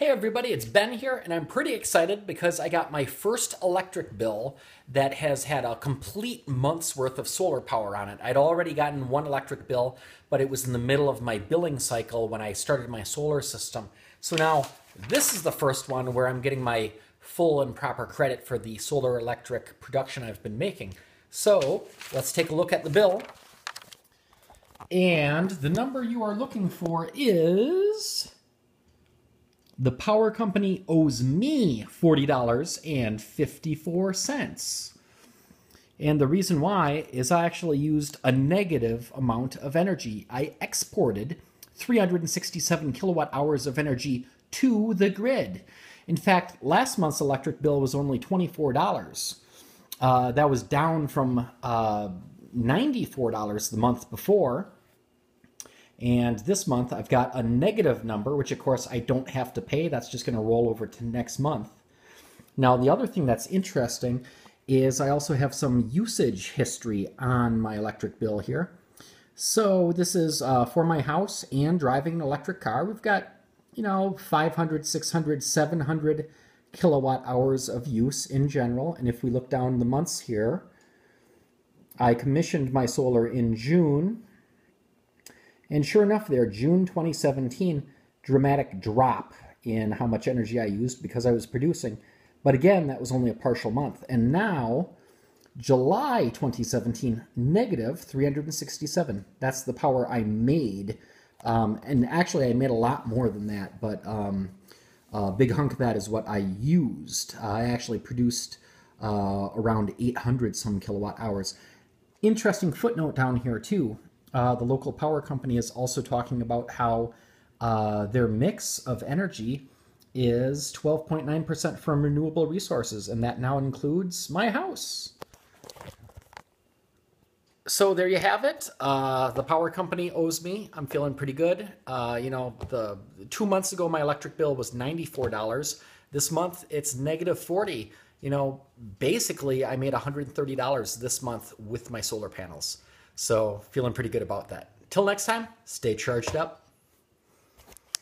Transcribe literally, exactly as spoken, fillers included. Hey everybody, it's Ben here, and I'm pretty excited because I got my first electric bill that has had a complete month's worth of solar power on it. I'd already gotten one electric bill, but it was in the middle of my billing cycle when I started my solar system. So now this is the first one where I'm getting my full and proper credit for the solar electric production I've been making. So let's take a look at the bill. And the number you are looking for is... the power company owes me forty dollars and fifty-four cents. And the reason why is I actually used a negative amount of energy. I exported three hundred sixty-seven kilowatt hours of energy to the grid. In fact, last month's electric bill was only twenty-four dollars. Uh, that was down from uh, ninety-four dollars the month before. And this month I've got a negative number, which of course I don't have to pay. That's just going to roll over to next month. Now, the other thing that's interesting is I also have some usage history on my electric bill here. So this is uh, for my house and driving an electric car. We've got, you know, five hundred, six hundred, seven hundred kilowatt hours of use in general. And if we look down the months here, I commissioned my solar in June. And sure enough there, June twenty seventeen, dramatic drop in how much energy I used because I was producing. But again, that was only a partial month. And now, July twenty seventeen, negative three hundred sixty-seven. That's the power I made. Um, and actually, I made a lot more than that, but um, a big hunk of that is what I used. Uh, I actually produced uh, around eight hundred some kilowatt hours. Interesting footnote down here too. Uh, the local power company is also talking about how uh, their mix of energy is twelve point nine percent from renewable resources, and that now includes my house. So there you have it. Uh, the power company owes me. I'm feeling pretty good. Uh, you know, the two months ago, my electric bill was ninety-four dollars. This month, it's negative forty. You know, basically, I made one hundred thirty dollars this month with my solar panels. So feeling pretty good about that. Till next time, stay charged up.